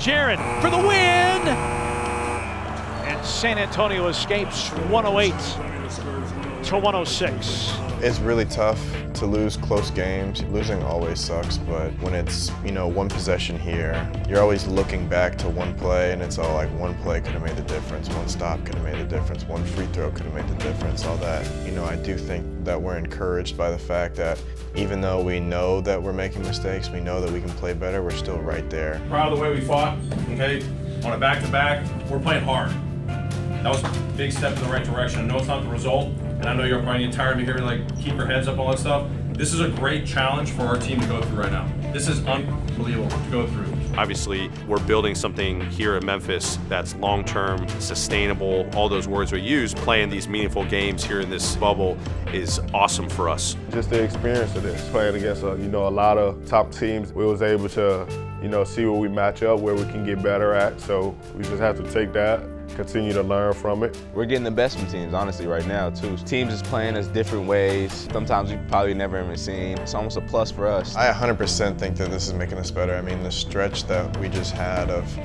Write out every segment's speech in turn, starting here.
Jaren for the win! And San Antonio escapes 108 to 106. It's really tough to lose close games. Losing always sucks, but when it's, you know, one possession here, you're always looking back to one play, and it's all like one play could have made the difference, one stop could have made the difference, one free throw could have made the difference, all that. You know, I do think that we're encouraged by the fact that even though we know that we're making mistakes, we know that we can play better, we're still right there. Proud of the way we fought, okay? On a back-to-back, we're playing hard. That was a big step in the right direction. I know it's not the result, and I know you're probably tired of hearing, like, keep your heads up, all that stuff. This is a great challenge for our team to go through right now. This is unbelievable to go through. Obviously, we're building something here at Memphis that's long-term, sustainable, all those words we use. Playing these meaningful games here in this bubble is awesome for us. Just the experience of this, playing against, you know, a lot of top teams, we was able to, you know, see where we match up, where we can get better at, so we just have to take that, continue to learn from it. We're getting the best from teams, honestly, right now, too. Teams is playing us different ways, sometimes we've probably never even seen. It's almost a plus for us. I 100% think that this is making us better. I mean, the stretch that we just had of,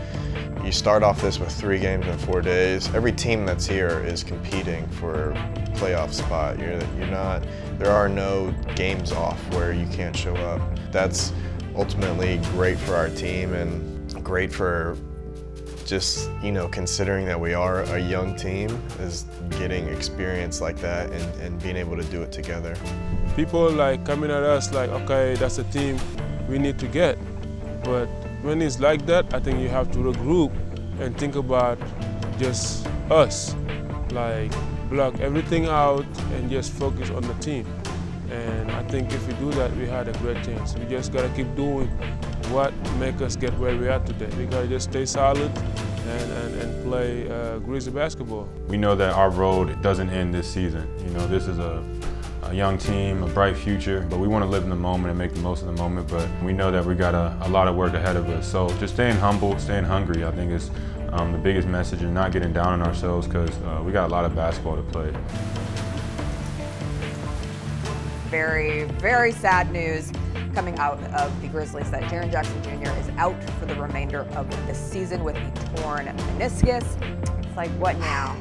you start off this with 3 games in 4 days. Every team that's here is competing for a playoff spot. You're not, there are no games off where you can't show up. That's ultimately great for our team and great for just, you know, considering that we are a young team, is getting experience like that and being able to do it together. People like coming at us like, okay, that's a team we need to get. But when it's like that, I think you have to regroup and think about just us. Like, block everything out and just focus on the team. And I think if we do that, we had a great chance. We just gotta keep doing what make us get where we are today. We gotta just stay solid and play Grizzly basketball. We know that our road doesn't end this season. You know, this is a young team, a bright future, but we wanna live in the moment and make the most of the moment, but we know that we got a lot of work ahead of us. So just staying humble, staying hungry, I think is the biggest message, and not getting down on ourselves, because we got a lot of basketball to play. Very, very sad news coming out of the Grizzlies that Jaren Jackson Jr. is out for the remainder of the season with a torn meniscus. It's like, what now?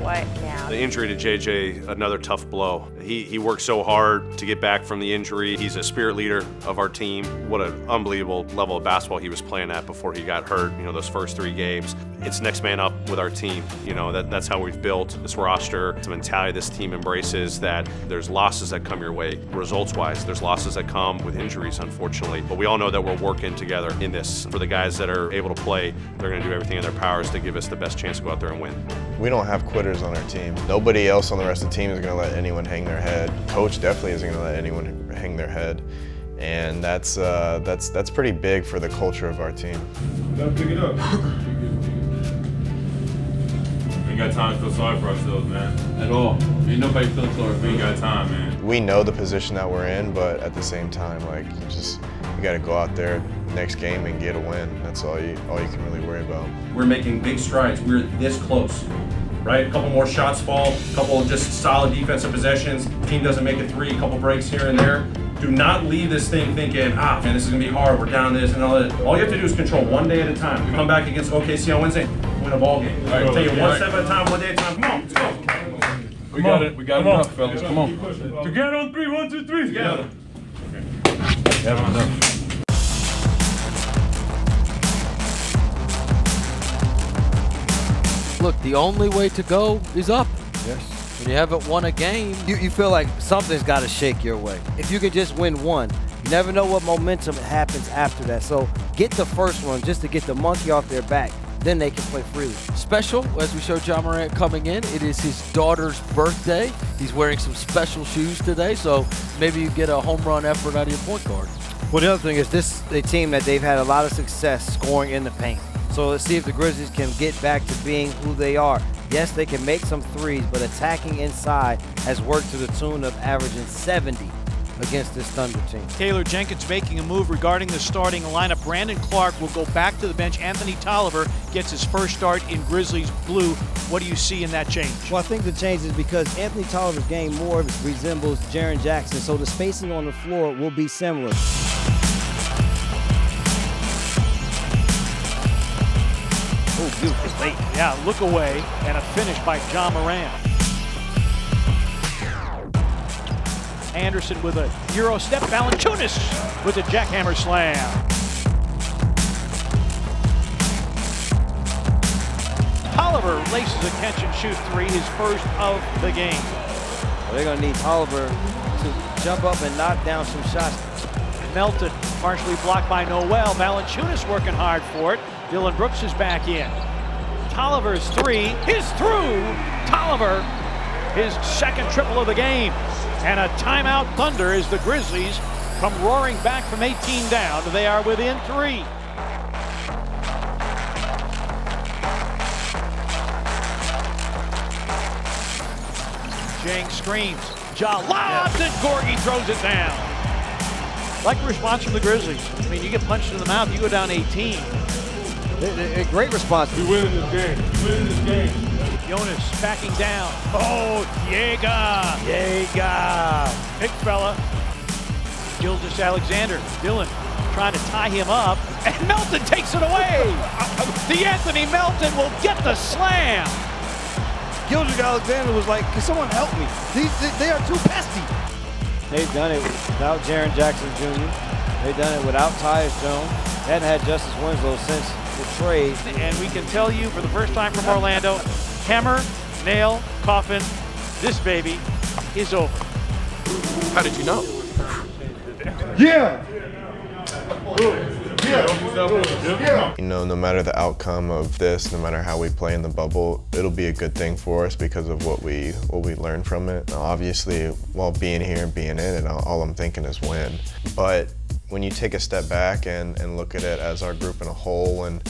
What now? The injury to JJ, another tough blow. He worked so hard to get back from the injury. He's a spirit leader of our team. What an unbelievable level of basketball he was playing at before he got hurt, you know, those first 3 games. It's next man up with our team. You know, that's how we've built this roster. It's a mentality this team embraces that there's losses that come your way, results-wise. There's losses that come with injuries, unfortunately. But we all know that we're working together in this. For the guys that are able to play, they're gonna do everything in their powers to give us the best chance to go out there and win. We don't have quitters on our team. Nobody else on the rest of the team is gonna let anyone hang their head. Coach definitely isn't gonna let anyone hang their head. And that's pretty big for the culture of our team. Pick it up. We ain't got time to feel sorry for ourselves, man. At all. Ain't nobody feeling sorry. We ain't got time, man. We know the position that we're in, but at the same time, like, you gotta go out there next game and get a win. That's all you can really worry about. We're making big strides. We're this close, right? A couple more shots fall, a couple of just solid defensive possessions. Team doesn't make a three, a couple breaks here and there. Do not leave this thing thinking, ah, man, this is gonna be hard, we're down this and all that. All you have to do is control one day at a time. We come back against OKC on Wednesday, win a ball game. All right, we'll take it one step at a time, one day at a time. Come on, let's go. We got it, we got enough, fellas, come on. Together on 3, 1, 2, 3, together. Have enough. Look, the only way to go is up. Yes. When you haven't won a game, you feel like something's got to shake your way. If you could just win one, you never know what momentum happens after that. So get the first one just to get the monkey off their back. Then they can play freely. Special, as we showed Ja Morant coming in, it is his daughter's birthday. He's wearing some special shoes today, so maybe you get a home run effort out of your point guard. Well, the other thing is this is a team that they've had a lot of success scoring in the paint. So let's see if the Grizzlies can get back to being who they are. Yes, they can make some threes, but attacking inside has worked to the tune of averaging 70 against this Thunder team. Taylor Jenkins making a move regarding the starting lineup. Brandon Clarke will go back to the bench. Anthony Tolliver gets his first start in Grizzlies blue. What do you see in that change? Well, I think the change is because Anthony Tolliver's game more resembles Jaren Jackson, so the spacing on the floor will be similar. Dude, late. Yeah, look away and a finish by Ja Morant. Anderson with a Euro step. Valanciunas with a jackhammer slam. Tolliver laces a catch and shoot three, his first of the game. Well, they're going to need Tolliver to jump up and knock down some shots. Melton partially blocked by Noel. Valanciunas working hard for it. Dillon Brooks is back in. Tolliver's three is through. Tolliver, his second triple of the game. And a timeout Thunder as the Grizzlies come roaring back from 18 down. They are within three. Jang screams. Ja lobs and Gorgie throws it down. Like a response from the Grizzlies. I mean, you get punched in the mouth, you go down 18. A great response. We win this game. We win this game. Jonas backing down. Oh, Jaeger. Big fella. Gilgeous-Alexander. Dillon trying to tie him up. And Melton takes it away. DeAnthony Melton will get the slam. Gilgeous-Alexander was like, can someone help me? They are too pesky. They've done it without Jaren Jackson Jr. They've done it without Tyus Jones. They hadn't had Justice Winslow since the trade. And we can tell you for the first time from Orlando, hammer, nail, coffin, this baby is over. How did you know? Yeah! Yeah! You know, no matter the outcome of this, no matter how we play in the bubble, it'll be a good thing for us because of what we learn from it. Now, obviously, while being here and being in it, all I'm thinking is win. But when you take a step back and look at it as our group in a whole and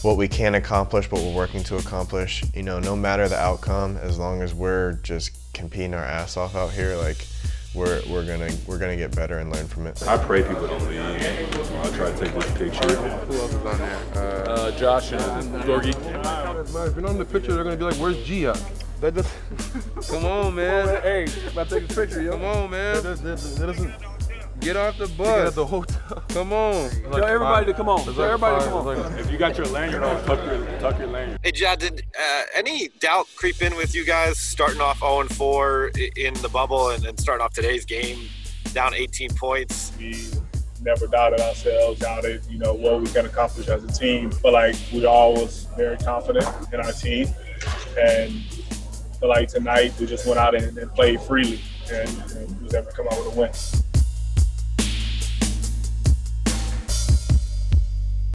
what we can accomplish, what we're working to accomplish, you know, no matter the outcome, as long as we're just competing our ass off out here, like we're gonna get better and learn from it. I pray people don't leave. I try to take this picture. Who else is on there? Josh and Gorgie. If you're not in the picture, they're gonna be like, "Where's Gia?" That just come on, man. Hey, about to take a picture. Yo. Come on, man. That get off the bus. At the hotel. Come on. Like tell everybody to come on. Tell everybody to come on. If you got your lanyard on, tuck your lanyard. Hey, Ja, did any doubt creep in with you guys starting off 0-4 in the bubble and starting off today's game down 18 points? We never doubted ourselves, doubted, you know, what we can accomplish as a team. But like we all was very confident in our team, and but like tonight we just went out and played freely, and we was able to come out with a win.